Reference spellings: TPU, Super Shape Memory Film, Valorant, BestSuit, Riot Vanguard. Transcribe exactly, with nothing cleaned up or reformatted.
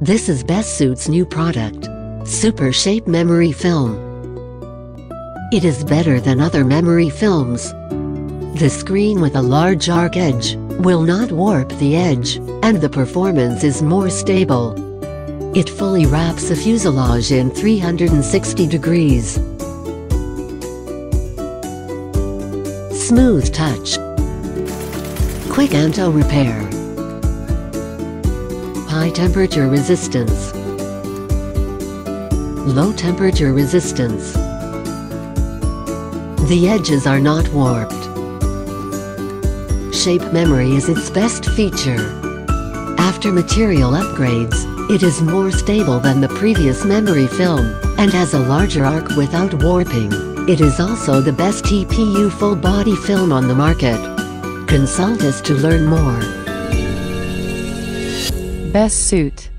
This is BestSuit's new product, Super Shape Memory Film. It is better than other memory films. The screen with a large arc edge will not warp the edge, and the performance is more stable. It fully wraps the fuselage in three hundred sixty degrees. Smooth touch. Quick anti repair. High temperature resistance. Low temperature resistance. The edges are not warped. Shape memory is its best feature. After material upgrades, it is more stable than the previous memory film, and has a larger arc without warping. It is also the best T P U full body film on the market. Consult us to learn more. BestSuit.